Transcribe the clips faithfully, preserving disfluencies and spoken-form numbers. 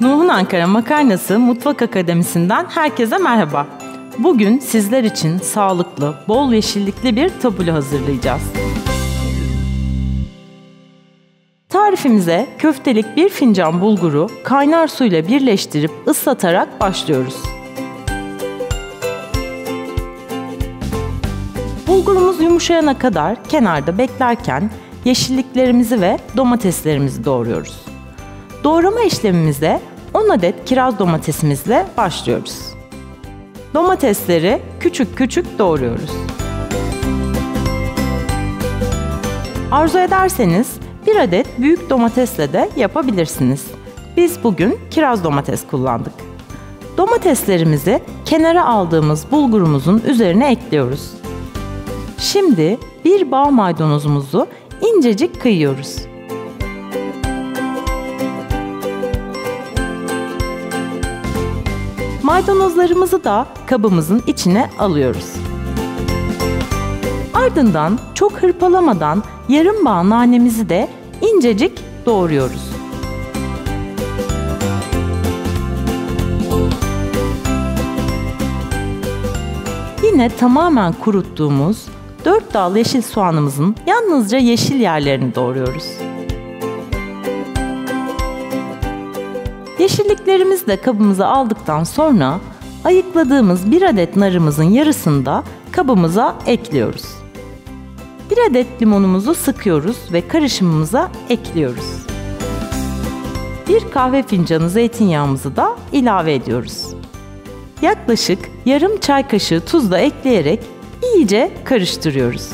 Nuh'un Ankara Makarnası Mutfak Akademisi'nden herkese merhaba. Bugün sizler için sağlıklı, bol yeşillikli bir tabule hazırlayacağız. Tarifimize köftelik bir fincan bulguru kaynar suyla birleştirip ıslatarak başlıyoruz. Bulgurumuz yumuşayana kadar kenarda beklerken yeşilliklerimizi ve domateslerimizi doğruyoruz. Doğrama işlemimize on adet kiraz domatesimizle başlıyoruz. Domatesleri küçük küçük doğruyoruz. Arzu ederseniz bir adet büyük domatesle de yapabilirsiniz. Biz bugün kiraz domates kullandık. Domateslerimizi kenara aldığımız bulgurumuzun üzerine ekliyoruz. Şimdi bir bağ maydanozumuzu incecik kıyıyoruz. Maydanozlarımızı da kabımızın içine alıyoruz. Ardından çok hırpalamadan yarım bağ nanemizi de incecik doğruyoruz. Yine tamamen kuruttuğumuz dört dal yeşil soğanımızın yalnızca yeşil yerlerini doğruyoruz. Yeşilliklerimizi de kabımıza aldıktan sonra ayıkladığımız bir adet narımızın yarısını da kabımıza ekliyoruz. Bir adet limonumuzu sıkıyoruz ve karışımımıza ekliyoruz. Bir kahve fincanı zeytinyağımızı da ilave ediyoruz. Yaklaşık yarım çay kaşığı tuz da ekleyerek iyice karıştırıyoruz.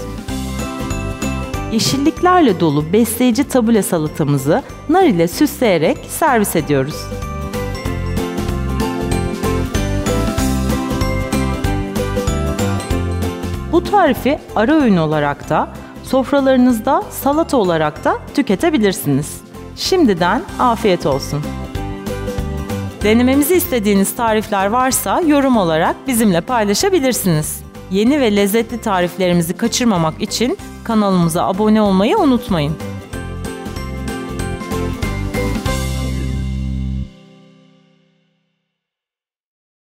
Yeşilliklerle dolu besleyici tabule salatamızı nar ile süsleyerek servis ediyoruz. Bu tarifi ara öğün olarak da, sofralarınızda salata olarak da tüketebilirsiniz. Şimdiden afiyet olsun. Denememizi istediğiniz tarifler varsa yorum olarak bizimle paylaşabilirsiniz. Yeni ve lezzetli tariflerimizi kaçırmamak için kanalımıza abone olmayı unutmayın.